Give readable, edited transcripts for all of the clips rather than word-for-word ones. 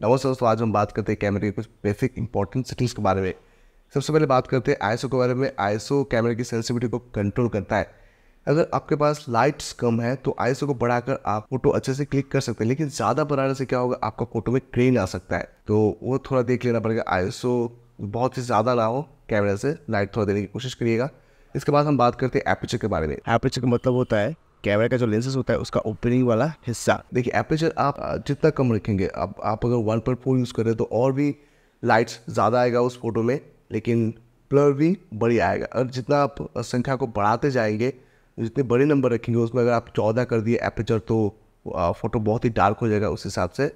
नमस्ते दोस्तों, आज हम बात करते हैं कैमरे के कुछ बेसिक इंपॉर्टेंट सेटिंग्स के बारे में। सबसे पहले बात करते हैं आईएसओ के बारे में। आईएसओ कैमरे की सेंसिटिविटी को कंट्रोल करता है। अगर आपके पास लाइट्स कम है तो आईएसओ को बढ़ाकर आप फोटो अच्छे से क्लिक कर सकते हैं, लेकिन ज़्यादा बढ़ाने से क्या होगा, आपका फोटो में क्रेन आ सकता है। तो वो थोड़ा देख लेना पड़ेगा, आईएसओ बहुत ही ज़्यादा ना हो, कैमरे से लाइट थोड़ा देने की कोशिश करिएगा। इसके बाद हम बात करते हैं एपर्चर के बारे में। एपर्चर का मतलब होता है कैमरा का जो लेंसेस होता है उसका ओपनिंग वाला हिस्सा। देखिए, एपर्चर आप जितना कम रखेंगे, आप अगर 1.4 यूज़ कर रहे हैं तो और भी लाइट्स ज़्यादा आएगा उस फोटो में, लेकिन ब्लर भी बड़ी आएगा। और जितना आप संख्या को बढ़ाते जाएंगे, जितने बड़े नंबर रखेंगे, उसमें अगर आप 14 कर दिए एपर्चर तो फोटो बहुत ही डार्क हो जाएगा उस हिसाब से।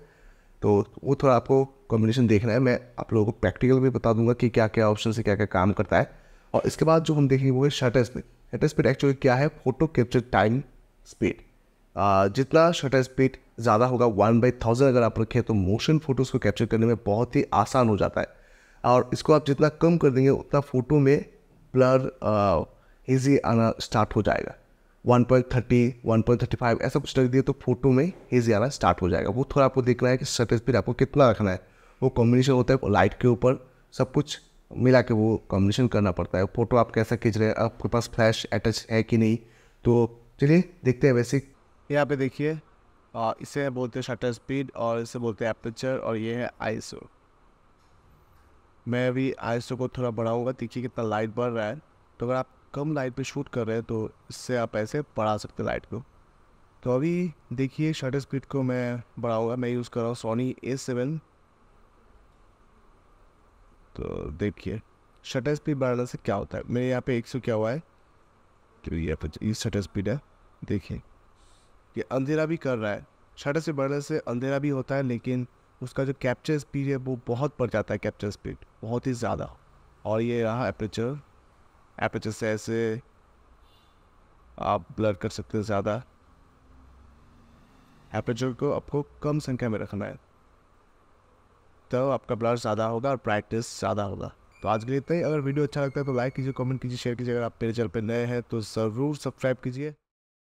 तो वो थोड़ा आपको कॉम्बिनेशन देखना है। मैं आप लोगों को प्रैक्टिकल भी बता दूंगा कि क्या क्या ऑप्शन से क्या क्या काम करता है। और इसके बाद जो हम देखेंगे वो है shutter speed. Shutter speed actually क्या है, फोटो कैप्चर टाइम स्पीड। जितना शटर स्पीड ज़्यादा होगा, 1/1000 अगर आप रखें, तो मोशन फोटोज़ को कैप्चर करने में बहुत ही आसान हो जाता है। और इसको आप जितना कम कर देंगे उतना फ़ोटो में ब्लर ईजी आना स्टार्ट हो जाएगा। 1.30, 1.35 ऐसा कुछ रख दिए तो फोटो में ईजी आना स्टार्ट हो जाएगा। वो थोड़ा आपको देखना है कि शटर स्पीड आपको कितना रखना है। वो कॉम्बिनेशन होता है लाइट के ऊपर, सब कुछ मिला के वो कॉम्बिनेशन करना पड़ता है। फ़ोटो आप कैसा खींच रहे हैं, आपके पास फ्लैश अटैच है कि नहीं। तो चलिए देखते हैं बेसिक। यहाँ पे देखिए, इसे बोलते हैं शटर स्पीड और इसे बोलते हैं एपर्चर, और ये है आईएसओ। मैं अभी आईएसओ को थोड़ा बढ़ाऊँगा, देखिए कितना लाइट बढ़ रहा है। तो अगर आप कम लाइट पे शूट कर रहे हैं तो इससे आप ऐसे बढ़ा सकते लाइट को। तो अभी देखिए शटर स्पीड को मैं बढ़ाऊँगा। मैं यूज़ कर रहा हूँ सोनी A7। तो देखिए शटर स्पीड बढ़ाने से क्या होता है। मेरे यहाँ पे 100 क्या हुआ है, तो ये पर शटर स्पीड है। देखिए ये अंधेरा भी कर रहा है, शटर स्पीड बढ़ने से अंधेरा भी होता है, लेकिन उसका जो कैप्चर स्पीड है वो बहुत बढ़ जाता है, कैप्चर स्पीड बहुत ही ज़्यादा। और ये रहा एपर्चर। एपर्चर से ऐसे आप ब्लर कर सकते हैं ज़्यादा। एपर्चर को आपको कम संख्या में रखना है, तो आपका ब्लर ज़्यादा होगा और ब्राइटनेस ज़्यादा होगा। तो आज के लिए इतना ही। अगर वीडियो अच्छा लगता है तो लाइक कीजिए, कमेंट कीजिए, शेयर कीजिए। अगर आप मेरे चैनल पर नए हैं तो ज़रूर सब्सक्राइब कीजिए।